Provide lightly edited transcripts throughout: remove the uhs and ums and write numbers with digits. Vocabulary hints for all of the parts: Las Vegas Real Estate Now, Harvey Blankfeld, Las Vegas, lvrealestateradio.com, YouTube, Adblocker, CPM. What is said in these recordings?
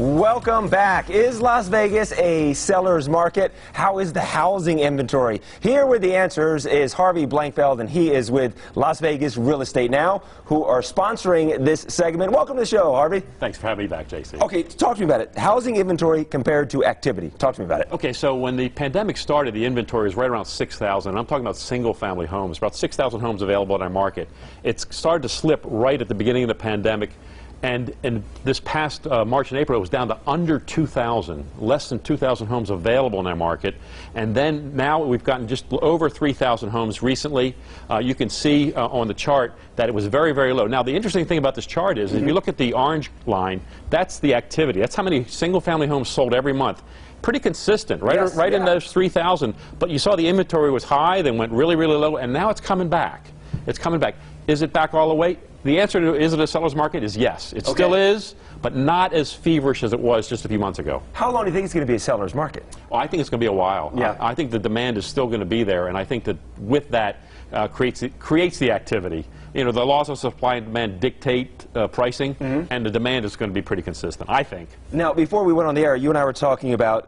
Welcome back. Is Las Vegas a seller's market? How is the housing inventory? Here with the answers is Harvey Blankfeld, and he is with Las Vegas Real Estate Now, who are sponsoring this segment. Welcome to the show, Harvey. Thanks for having me back, JC. Okay, talk to me about it. Housing inventory compared to activity. Talk to me about it. Okay, so when the pandemic started, the inventory was right around 6,000. I'm talking about single-family homes, about 6,000 homes available in our market. It started to slip right at the beginning of the pandemic. And this past March and April, it was down to under 2,000, less than 2,000 homes available in our market. And then now we've gotten just over 3,000 homes recently. You can see on the chart that it was very, very low. Now, the interesting thing about this chart is if you look at the orange line, that's the activity. That's how many single-family homes sold every month. Pretty consistent, right? Yes, right, yeah. In those 3,000. But you saw the inventory was high, then went really, really low, and now it's coming back. It's coming back. Is it back all the way? The answer to is it a seller's market is yes. It still is, but not as feverish as it was just a few months ago. How long do you think it's going to be a seller's market? Well, I think it's going to be a while. Yeah. I think the demand is still going to be there, and I think that with that creates the activity. You know, the laws of supply and demand dictate pricing, and the demand is going to be pretty consistent, I think. Now, before we went on the air, you and I were talking about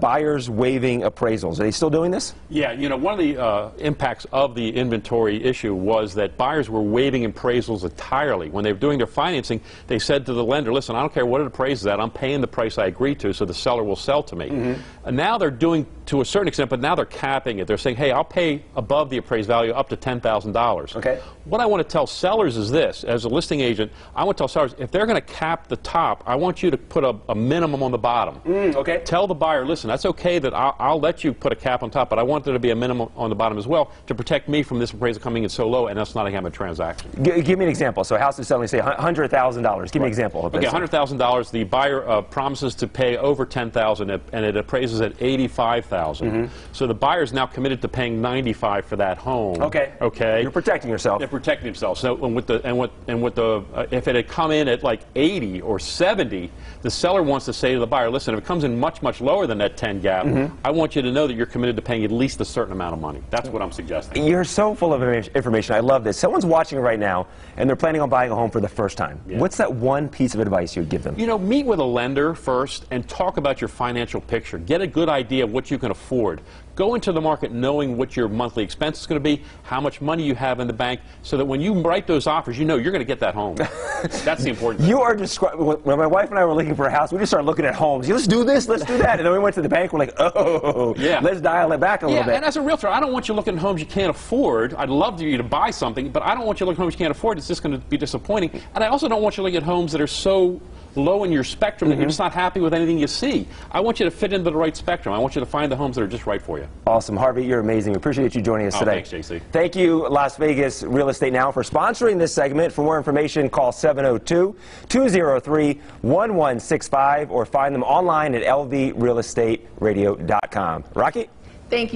buyers waiving appraisals. Are they still doing this? Yeah, you know, one of the impacts of the inventory issue was that buyers were waiving appraisals entirely. When they were doing their financing, they said to the lender, listen, I don't care what it appraises at, I'm paying the price I agreed to, so the seller will sell to me. And now they're doing, to a certain extent, but now they're capping it. They're saying, hey, I'll pay above the appraised value up to $10,000. Okay. What I want to tell sellers is this. As a listing agent, I want to tell sellers, if they're going to cap the top, I want you to put a minimum on the bottom. Okay. Tell the buyer, listen, that's okay that I'll let you put a cap on top, but I want there to be a minimum on the bottom as well to protect me from this appraisal coming in so low and us not having a transaction. Give me an example. So a house is selling, say, $100,000. Give me an example. Okay, $100,000. The buyer promises to pay over $10,000, and it appraises at $85,000. So the buyer's now committed to paying $95,000 for that home. Okay. You're protecting yourself. They're protecting themselves. So if it had come in at like 80 or 70, the seller wants to say to the buyer, listen, if it comes in much, much lower than that 10 gap, I want you to know that you're committed to paying at least a certain amount of money. That's what I'm suggesting. You're so full of information. I love this. Someone's watching right now, and they're planning on buying a home for the first time. Yeah. What's that one piece of advice you'd give them? You know, meet with a lender first and talk about your financial picture. Get a good idea of what you can afford. Go into the market knowing what your monthly expense is going to be, how much money you have in the bank, so that when you write those offers, you know you're going to get that home. That's the important thing. You are describing, when my wife and I were looking for a house, we just started looking at homes. Let's do this, let's do that. And then we went to the bank, we're like, oh, yeah, let's dial it back a little bit. And as a realtor, I don't want you looking at homes you can't afford. I'd love you to buy something, but I don't want you looking at homes you can't afford. It's just going to be disappointing. And I also don't want you looking at homes that are so low in your spectrum that you're just not happy with anything you see. I want you to fit into the right spectrum. I want you to find the homes that are just right for you. Awesome. Harvey, you're amazing. We appreciate you joining us today. Thanks, JC. Thank you, Las Vegas Real Estate Now, for sponsoring this segment. For more information, call 702-203-1165 or find them online at lvrealestateradio.com. Rocky? Thank you.